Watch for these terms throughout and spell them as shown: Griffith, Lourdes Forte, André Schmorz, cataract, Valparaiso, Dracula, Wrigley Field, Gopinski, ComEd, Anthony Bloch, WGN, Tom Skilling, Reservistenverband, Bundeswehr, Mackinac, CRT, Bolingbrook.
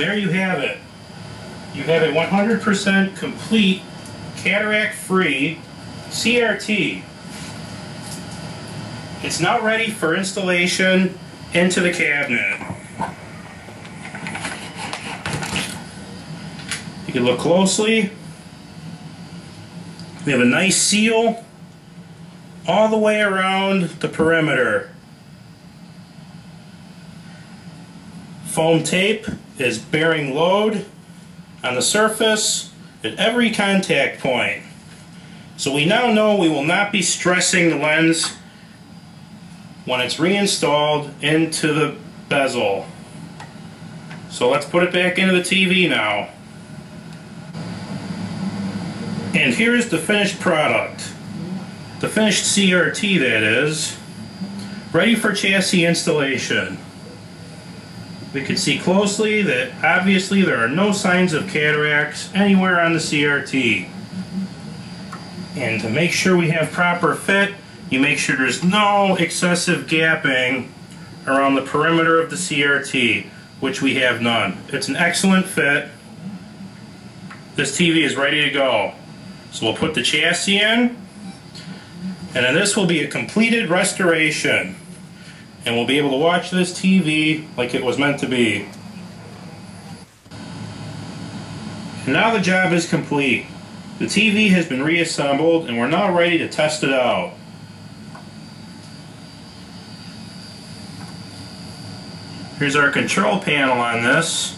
there you have it. You have a 100% complete cataract-free CRT. It's now ready for installation into the cabinet. You can look closely. We have a nice seal all the way around the perimeter. Foam tape is bearing load on the surface at every contact point. So we now know we will not be stressing the lens when it's reinstalled into the bezel. So let's put it back into the TV now. And here's the finished product. The finished CRT, that is, ready for chassis installation. We can see closely that obviously there are no signs of cataracts anywhere on the CRT. And to make sure we have proper fit, you make sure there's no excessive gapping around the perimeter of the CRT, which we have none. It's an excellent fit. This TV is ready to go. So we'll put the chassis in, and then this will be a completed restoration. And we'll be able to watch this TV like it was meant to be. And now the job is complete. The TV has been reassembled and we're now ready to test it out. Here's our control panel on this.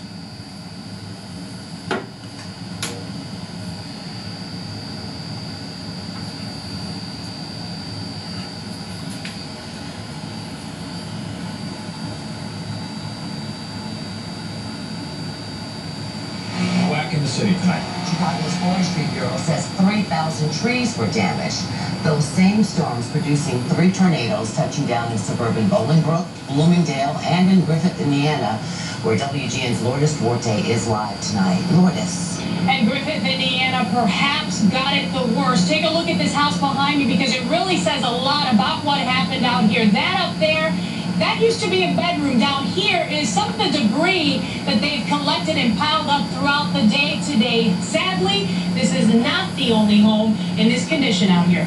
City tonight. Chicago's Forest Street Bureau says 3,000 trees were damaged. Those same storms producing 3 tornadoes touching down in suburban Bolingbrook, Bloomingdale, and in Griffith, Indiana, where WGN's Lourdes Forte is live tonight. Lourdes. And Griffith, Indiana perhaps got it the worst. Take a look at this house behind me because it really says a lot about what happened out here. That up there, that used to be a bedroom. Down here is some of the debris that they've collected and piled up throughout the day today. Sadly, this is not the only home in this condition out here.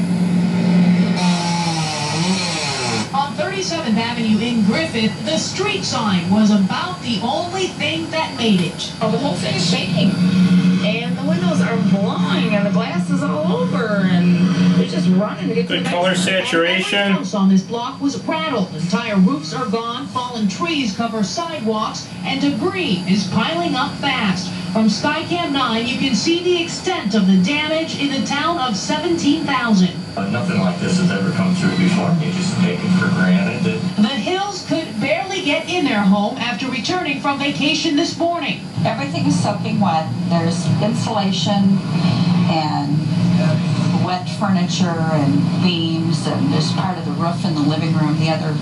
On 37th Avenue in Griffith, the street sign was about the only thing that made it. Oh, the whole thing is shaking, and the windows are blowing, and the glass is all over, and just running to get good color saturation. Every house on this block was rattled. Entire roofs are gone. Fallen trees cover sidewalks, and debris is piling up fast. From Skycam 9, you can see the extent of the damage in the town of 17,000. Nothing like this has ever come through before. You just take it for granted. The Hills could barely get in their home after returning from vacation this morning. Everything is soaking wet. There's insulation and wet furniture and beams, and there's part of the roof in the living room, the other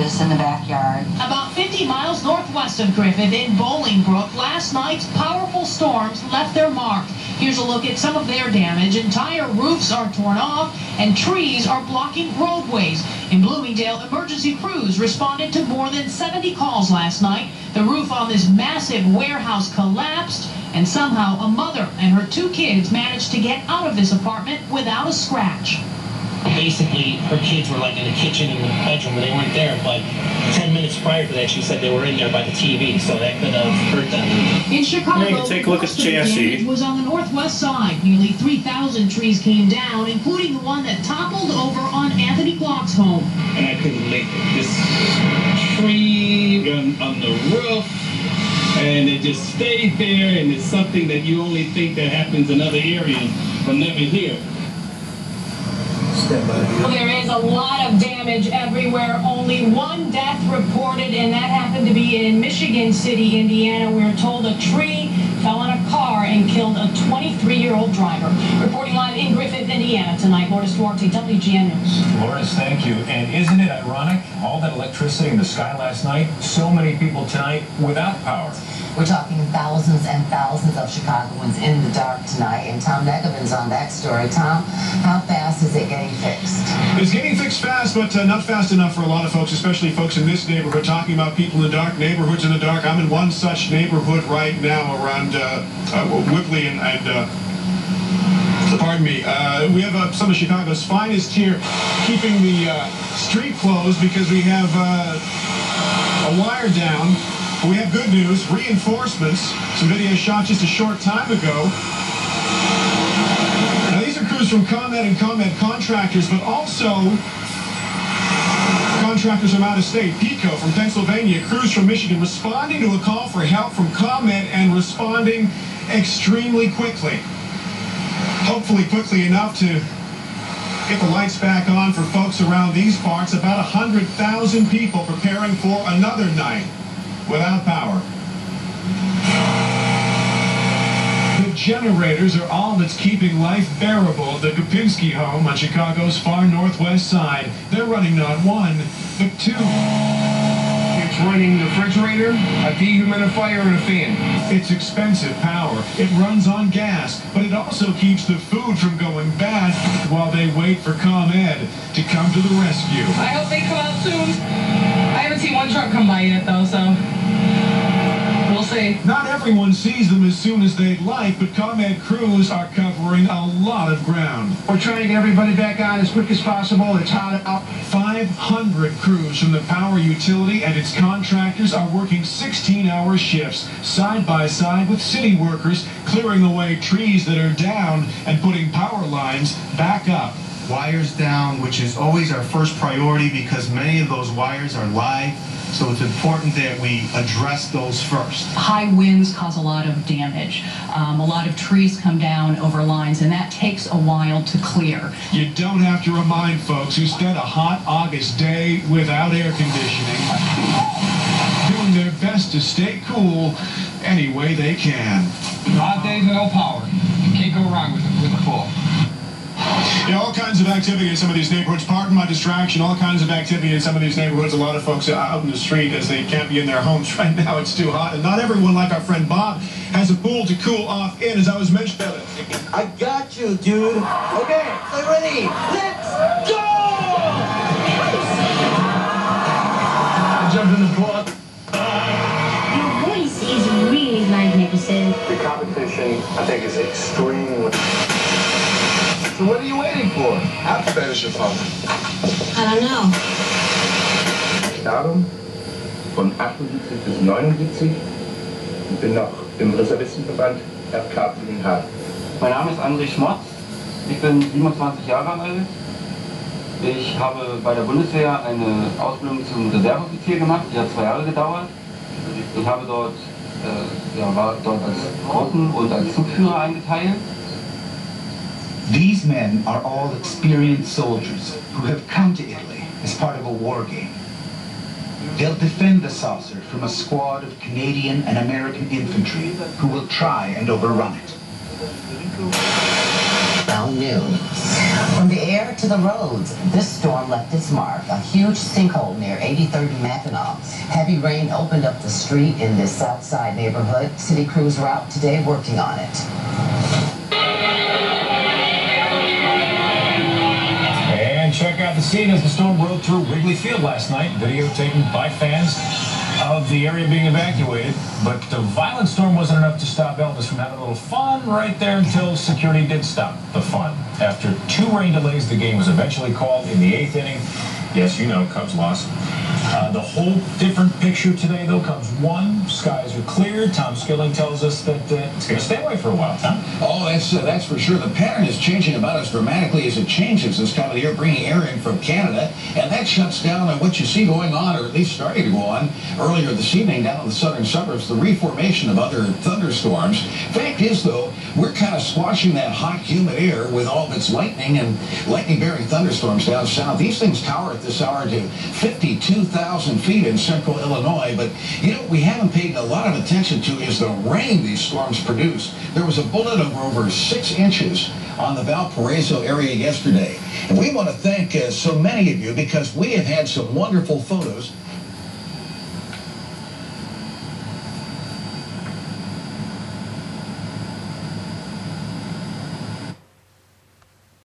is in the backyard. About 50 miles northwest of Griffith in Bolingbrook, last night's powerful storms left their mark. Here's a look at some of their damage. Entire roofs are torn off and trees are blocking roadways. In Bloomingdale, emergency crews responded to more than 70 calls last night. The roof on this massive warehouse collapsed, and somehow a mother and her 2 kids managed to get out of this apartment without a scratch. Basically, her kids were like in the kitchen and the bedroom, and they weren't there, but 10 minutes prior to that, she said they were in there by the TV, so that could have hurt them. In Chicago, yeah, take a look at the chassis. Was on the northwest side. Nearly 3,000 trees came down, including the one that toppled over on Anthony Bloch's home. And I couldn't make this tree on the roof, and it just stayed there, and it's something that you only think that happens in other areas, but never here. Well, there is a lot of damage everywhere. Only 1 death reported, and that happened to be in Michigan City, Indiana. We were told a tree fell on a car and killed a 23-year-old driver. Reporting live in Griffith, Indiana tonight, Lourdes Forte, WGN News. Lourdes, thank you. And isn't it ironic, all that electricity in the sky last night, so many people tonight without power. We're talking thousands and thousands of Chicagoans in the dark tonight, and Tom Negevin's on that story. Tom, how fast is it getting fixed? It's getting fixed fast, but not fast enough for a lot of folks, especially folks in this neighborhood, talking about people in the dark, neighborhoods in the dark. I'm in one such neighborhood right now around Whipley and we have some of Chicago's finest here keeping the street closed because we have a wire down. But we have good news, reinforcements. Some video shot just a short time ago. Now these are crews from ComEd and ComEd contractors, but also contractors from out of state, PICO from Pennsylvania, crews from Michigan, responding to a call for help from ComEd and responding extremely quickly. Hopefully quickly enough to get the lights back on for folks around these parts. About 100,000 people preparing for another night without power. The generators are all that's keeping life bearable at the Gopinski home on Chicago's far northwest side. They're running not one, but two. It's running the refrigerator, a dehumidifier, and a fan. It's expensive power. It runs on gas, but it also keeps the food from going bad while they wait for ComEd to come to the rescue. I hope they come out soon. I haven't seen one truck come by yet, though, so we'll see. Not everyone sees them as soon as they'd like, but ComEd crews are covering a lot of ground. We're trying to get everybody back on as quick as possible. It's hot out. 500 crews from the power utility and its contractors are working 16-hour shifts, side by side with city workers, clearing away trees that are down and putting power lines back up. Wires down, which is always our first priority because many of those wires are live, so it's important that we address those first. High winds cause a lot of damage. A lot of trees come down over lines, and that takes a while to clear. You don't have to remind folks who spent a hot August day without air conditioning, doing their best to stay cool any way they can. 5 days of no power. You can't go wrong with it with a fall. Yeah, all kinds of activity in some of these neighborhoods. Pardon my distraction. All kinds of activity in some of these neighborhoods. A lot of folks are out in the street as they can't be in their homes right now. It's too hot. And not everyone, like our friend Bob, has a pool to cool off in, as I was mentioning. I got you, dude. Okay, so ready. Let's go! I jumped in the pool. Your voice is really magnificent. The competition, I think, is extremely... So what are you waiting for? How to finish your phone? I don't know. Darum von 78 bis 79 bin noch im Reservistenverband FK Blüdenhal. Mein Name ist André Schmorz. Ich bin 27 Jahre alt. Ich habe bei der Bundeswehr eine Ausbildung zum Reserveoffizier gemacht. Die hat 2 Jahre gedauert. Ich habe dort, war dort als Rotten- und als Zugführer eingeteilt. These men are all experienced soldiers who have come to Italy as part of a war game. They'll defend the saucer from a squad of Canadian and American infantry who will try and overrun it. Found news. From the air to the roads, this storm left its mark. A huge sinkhole near 83rd and Mackinac. Heavy rain opened up the street in this south side neighborhood. City crews are out today working on it. Check out the scene as the storm rolled through Wrigley Field last night. Video taken by fans of the area being evacuated. But the violent storm wasn't enough to stop Elvis from having a little fun right there until security did stop the fun. After 2 rain delays, the game was eventually called in the 8th inning. Yes, you know, Cubs lost. The whole different picture today, though, comes one. Skies are clear. Tom Skilling tells us that it's going to stay away for a while, Tom. Oh, that's for sure. The pattern is changing about as dramatically as it changes this time of the year, bringing air in from Canada, and that shuts down on what you see going on, or at least starting to go on earlier this evening down in the southern suburbs, the reformation of other thunderstorms. Fact is, though, we're kind of squashing that hot, humid air with all of its lightning and lightning-bearing thunderstorms down south. These things tower at this hour to 52,000 feet in central Illinois, but, you know, we haven't paid a lot of attention to is the rain these storms produce. There was a bullet of over 6 inches on the Valparaiso area yesterday. And we want to thank so many of you because we have had some wonderful photos